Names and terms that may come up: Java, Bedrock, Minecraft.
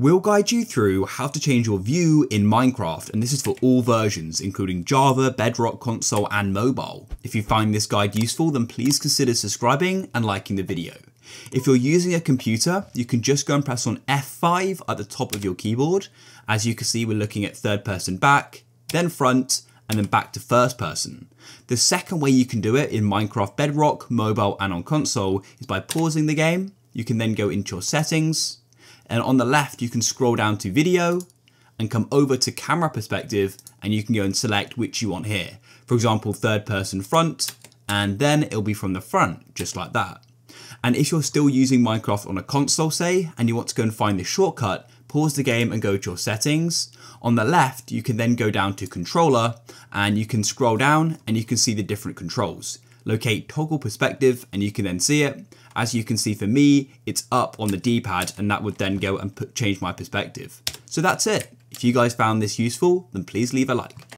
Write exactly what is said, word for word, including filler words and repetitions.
We'll guide you through how to change your view in Minecraft, and this is for all versions, including Java, Bedrock, console, and mobile. If you find this guide useful, then please consider subscribing and liking the video. If you're using a computer, you can just go and press on F five at the top of your keyboard. As you can see, we're looking at third person back, then front, and then back to first person. The second way you can do it in Minecraft Bedrock, mobile, and on console is by pausing the game. You can then go into your settings, and on the left, you can scroll down to video and come over to camera perspective, and you can go and select which you want here. For example, third person front, and then it'll be from the front, just like that. And if you're still using Minecraft on a console, say, and you want to go and find the shortcut, pause the game and go to your settings. On the left, you can then go down to controller, and you can scroll down and you can see the different controls. Locate toggle perspective, and you can then see it. As you can see, for me, it's up on the D pad, and that would then go and put, change my perspective. So that's it. If you guys found this useful, then please leave a like.